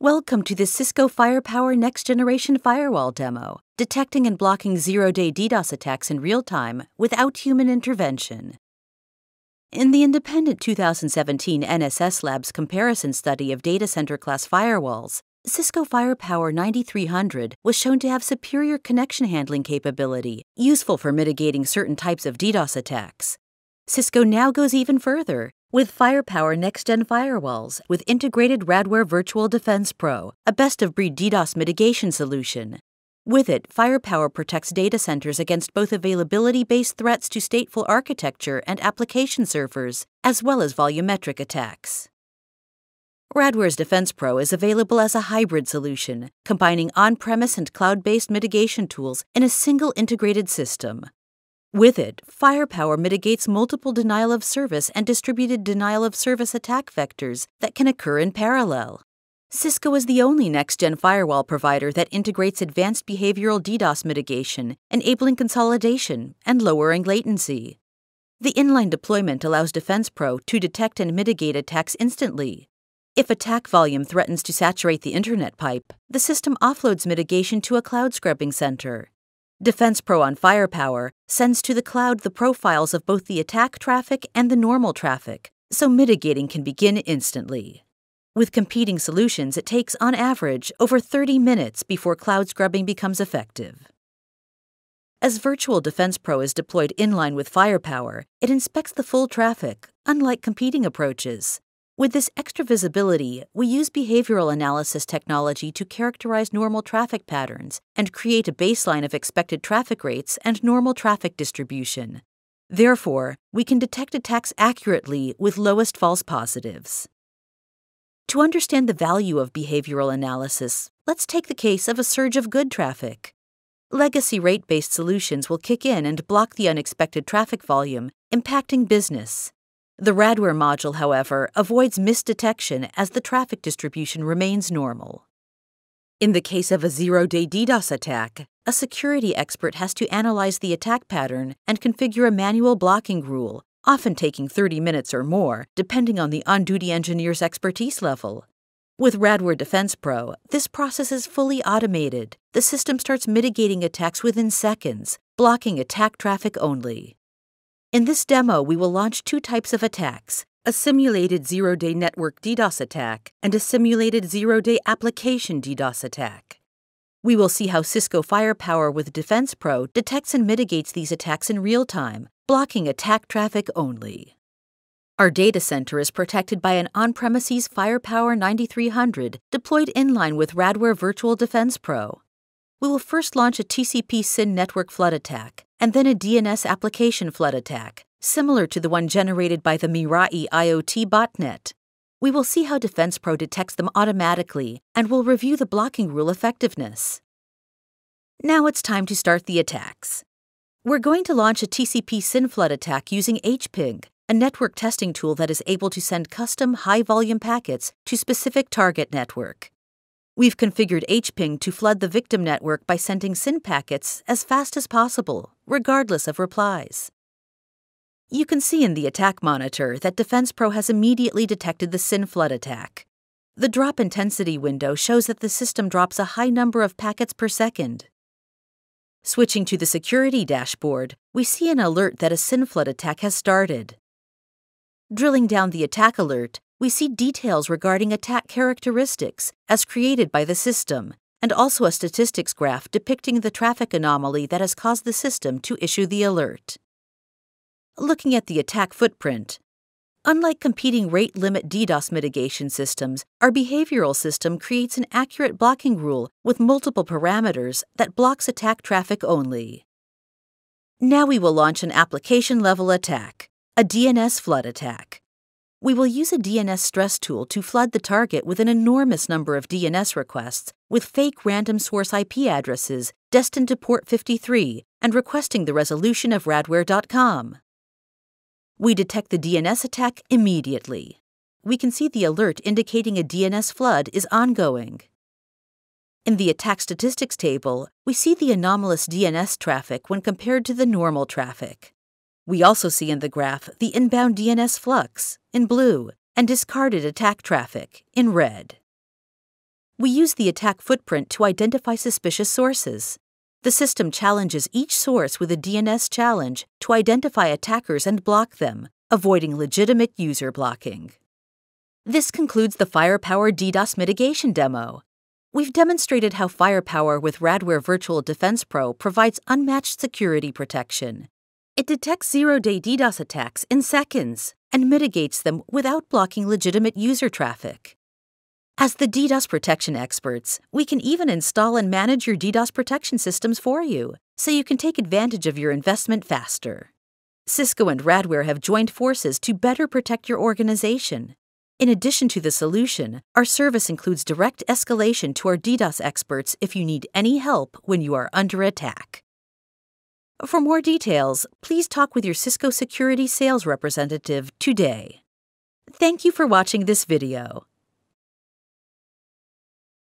Welcome to the Cisco Firepower Next Generation Firewall demo, detecting and blocking zero-day DDoS attacks in real time without human intervention. In the independent 2017 NSS Labs comparison study of data center class firewalls, Cisco Firepower 9300 was shown to have superior connection handling capability, useful for mitigating certain types of DDoS attacks. Cisco now goes even further with Firepower Next-Gen Firewalls with integrated Radware Virtual Defense Pro, a best-of-breed DDoS mitigation solution. With it, Firepower protects data centers against both availability-based threats to stateful architecture and application servers, as well as volumetric attacks. Radware's Defense Pro is available as a hybrid solution, combining on-premise and cloud-based mitigation tools in a single integrated system. With it, Firepower mitigates multiple denial-of-service and distributed denial-of-service attack vectors that can occur in parallel. Cisco is the only next-gen firewall provider that integrates advanced behavioral DDoS mitigation, enabling consolidation and lowering latency. The inline deployment allows Defense Pro to detect and mitigate attacks instantly. If attack volume threatens to saturate the internet pipe, the system offloads mitigation to a cloud scrubbing center. Defense Pro on Firepower sends to the cloud the profiles of both the attack traffic and the normal traffic, so mitigating can begin instantly. With competing solutions, it takes, on average, over 30 minutes before cloud scrubbing becomes effective. As Virtual Defense Pro is deployed inline with Firepower, it inspects the full traffic, unlike competing approaches. With this extra visibility, we use behavioral analysis technology to characterize normal traffic patterns and create a baseline of expected traffic rates and normal traffic distribution. Therefore, we can detect attacks accurately with lowest false positives. To understand the value of behavioral analysis, let's take the case of a surge of good traffic. Legacy rate-based solutions will kick in and block the unexpected traffic volume, impacting business. The Radware module, however, avoids misdetection as the traffic distribution remains normal. In the case of a zero-day DDoS attack, a security expert has to analyze the attack pattern and configure a manual blocking rule, often taking 30 minutes or more, depending on the on-duty engineer's expertise level. With Radware Defense Pro, this process is fully automated. The system starts mitigating attacks within seconds, blocking attack traffic only. In this demo, we will launch two types of attacks, a simulated zero-day network DDoS attack and a simulated zero-day application DDoS attack. We will see how Cisco Firepower with Defense Pro detects and mitigates these attacks in real time, blocking attack traffic only. Our data center is protected by an on-premises Firepower 9300 deployed inline with Radware Virtual Defense Pro. We will first launch a TCP SYN network flood attack, and then a DNS application flood attack, similar to the one generated by the Mirai IoT botnet. We will see how Defense Pro detects them automatically, and will review the blocking rule effectiveness. Now it's time to start the attacks. We're going to launch a TCP SYN flood attack using hping, a network testing tool that is able to send custom high-volume packets to specific target network. We've configured hping to flood the victim network by sending SYN packets as fast as possible, regardless of replies. You can see in the attack monitor that Defense Pro has immediately detected the SYN flood attack. The drop intensity window shows that the system drops a high number of packets per second. Switching to the security dashboard, we see an alert that a SYN flood attack has started. Drilling down the attack alert, we see details regarding attack characteristics as created by the system, and also a statistics graph depicting the traffic anomaly that has caused the system to issue the alert. Looking at the attack footprint, unlike competing rate limit DDoS mitigation systems, our behavioral system creates an accurate blocking rule with multiple parameters that blocks attack traffic only. Now we will launch an application-level attack, a DNS flood attack. We will use a DNS stress tool to flood the target with an enormous number of DNS requests with fake random source IP addresses destined to port 53 and requesting the resolution of Radware.com. We detect the DNS attack immediately. We can see the alert indicating a DNS flood is ongoing. In the attack statistics table, we see the anomalous DNS traffic when compared to the normal traffic. We also see in the graph the inbound DNS flux, in blue, and discarded attack traffic, in red. We use the attack footprint to identify suspicious sources. The system challenges each source with a DNS challenge to identify attackers and block them, avoiding legitimate user blocking. This concludes the Firepower DDoS mitigation demo. We've demonstrated how Firepower with Radware Virtual Defense Pro provides unmatched security protection. It detects zero-day DDoS attacks in seconds and mitigates them without blocking legitimate user traffic. As the DDoS protection experts, we can even install and manage your DDoS protection systems for you, so you can take advantage of your investment faster. Cisco and Radware have joined forces to better protect your organization. In addition to the solution, our service includes direct escalation to our DDoS experts if you need any help when you are under attack. For more details, please talk with your Cisco Security Sales representative today. Thank you for watching this video.